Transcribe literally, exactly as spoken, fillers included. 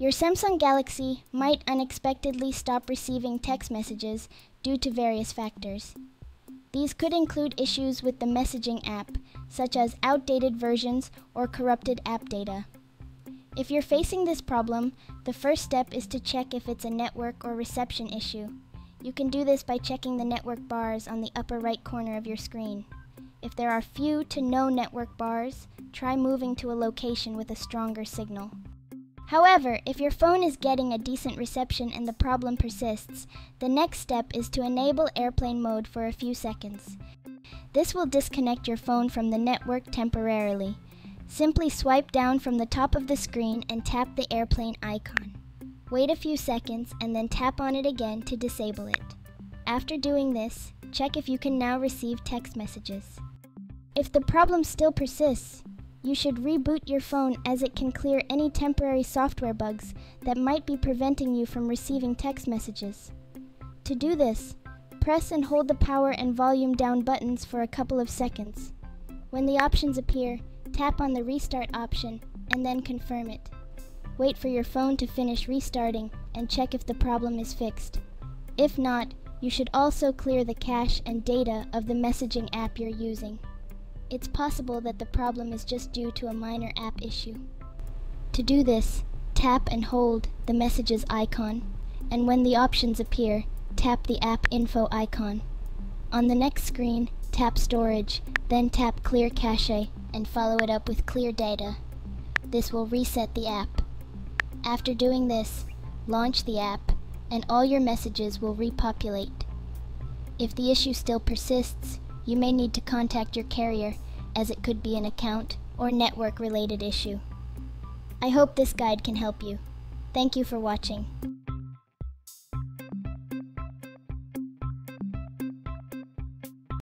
Your Samsung Galaxy might unexpectedly stop receiving text messages due to various factors. These could include issues with the messaging app, such as outdated versions or corrupted app data. If you're facing this problem, the first step is to check if it's a network or reception issue. You can do this by checking the network bars on the upper right corner of your screen. If there are few to no network bars, try moving to a location with a stronger signal. However, if your phone is getting a decent reception and the problem persists, the next step is to enable airplane mode for a few seconds. This will disconnect your phone from the network temporarily. Simply swipe down from the top of the screen and tap the airplane icon. Wait a few seconds and then tap on it again to disable it. After doing this, check if you can now receive text messages. If the problem still persists, you should reboot your phone, as it can clear any temporary software bugs that might be preventing you from receiving text messages. To do this, press and hold the power and volume down buttons for a couple of seconds. When the options appear, tap on the restart option and then confirm it. Wait for your phone to finish restarting and check if the problem is fixed. If not, you should also clear the cache and data of the messaging app you're using. It's possible that the problem is just due to a minor app issue. To do this, tap and hold the messages icon, and when the options appear, tap the app info icon. On the next screen, tap storage, then tap clear cache, and follow it up with clear data. This will reset the app. After doing this, launch the app, and all your messages will repopulate. If the issue still persists, you may need to contact your carrier, as it could be an account or network-related issue. I hope this guide can help you. Thank you for watching.